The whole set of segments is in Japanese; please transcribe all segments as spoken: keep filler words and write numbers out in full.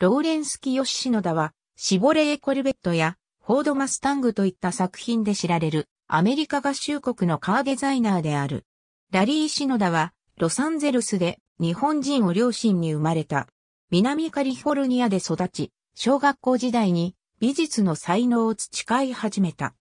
ローレンス・キヨシ・シノダは、シボレー・コルベットや、フォード・マスタングといった作品で知られる、アメリカ合衆国のカーデザイナーである。ラリー・シノダは、ロサンゼルスで、日本人を両親に生まれた。南カリフォルニアで育ち、小学校時代に、美術の才能を培い始めた。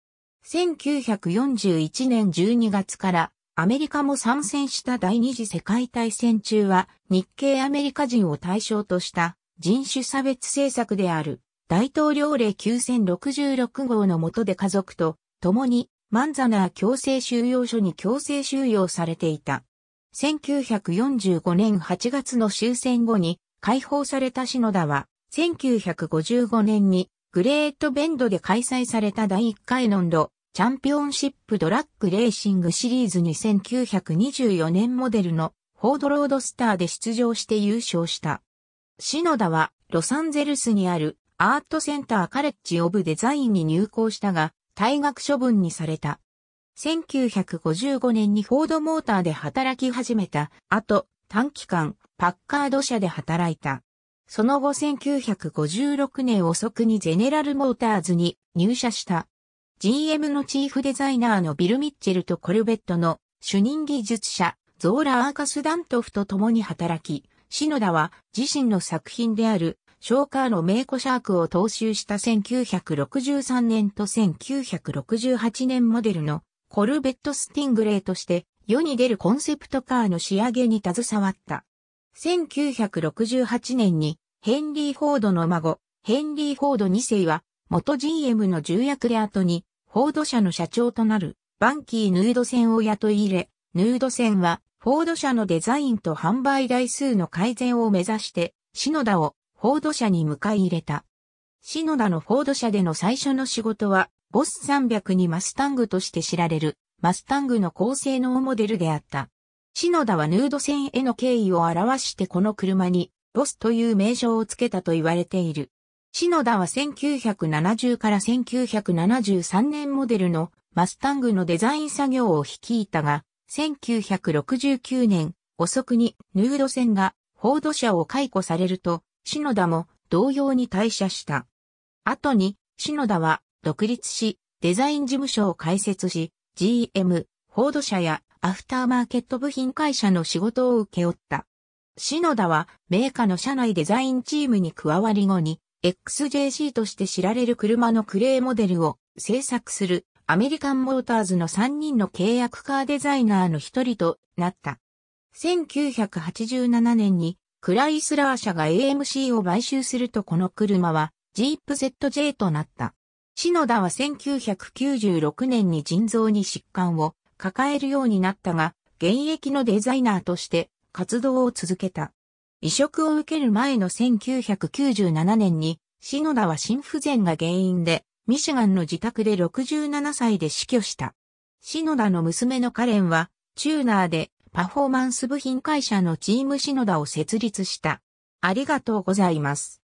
せんきゅうひゃくよんじゅういちねんじゅうにがつから、アメリカも参戦した第二次世界大戦中は日系アメリカ人を対象とした人種差別政策である大統領令きゅうせんろくじゅうろく号の下で家族と共にマンザナー強制収容所に強制収容されていた。せんきゅうひゃくよんじゅうごねんはちがつの終戦後に解放されたシノダはせんきゅうひゃくごじゅうごねんにグレートベンドで開催されただいいっかいノンドチャンピオンシップドラッグレーシングシリーズにせんきゅうひゃくにじゅうよねんモデルのフォードロードスターで出場して優勝した。シノダはロサンゼルスにあるアートセンターカレッジオブデザインに入校したが退学処分にされた。せんきゅうひゃくごじゅうごねんにフォードモーターで働き始めた後短期間パッカード社で働いた。その後せんきゅうひゃくごじゅうろくねん遅くにゼネラルモーターズに入社した。ジーエム のチーフデザイナーのビル・ミッチェルとコルベットの主任技術者ゾーラ・アーカス・ダントフと共に働き、シノダは自身の作品であるショーカーの名庫シャークを踏襲したせんきゅうひゃくろくじゅうさんねんとせんきゅうひゃくろくじゅうはちねんモデルのコルベット・スティングレイとして世に出るコンセプトカーの仕上げに携わった。せんきゅうひゃくろくじゅうはちねんにヘンリー・フォードの孫、ヘンリー・フォードにせいは元 ジーエム の重役で後に、フォード社の社長となる、バンキー・ヌードセンを雇い入れ、ヌードセンは、フォード社のデザインと販売台数の改善を目指して、シノダをフォード社に迎え入れた。シノダのフォード社での最初の仕事は、ボスさんびゃくにマスタングとして知られる、マスタングの高性能モデルであった。シノダはヌードセンへの敬意を表してこの車に、ボスという名称をつけたと言われている。シノダはせんきゅうひゃくななじゅうからせんきゅうひゃくななじゅうさんねんモデルのマスタングのデザイン作業を率いたが、せんきゅうひゃくろくじゅうきゅうねん遅くにヌードセンがフォード社を解雇されると、シノダも同様に退社した。後に、シノダは独立し、デザイン事務所を開設し、ジーエム、フォード社やアフターマーケット部品会社の仕事を請け負った。シノダはメーカーの社内デザインチームに加わり後に、エックスジェーシー として知られる車のクレーモデルを制作するアメリカンモーターズのさんにんの契約カーデザイナーの一人となった。せんきゅうひゃくはちじゅうななねんにクライスラー社が エーエムシー を買収するとこの車はジープ ゼットジェー となった。シノダはせんきゅうひゃくきゅうじゅうろくねんに腎臓に疾患を抱えるようになったが、現役のデザイナーとして活動を続けた。移植を受ける前のせんきゅうひゃくきゅうじゅうななねんに、シノダは心不全が原因で、ミシガンの自宅でろくじゅうななさいで死去した。シノダの娘のカレンは、チューナーでパフォーマンス部品会社のチームシノダを設立した。ありがとうございます。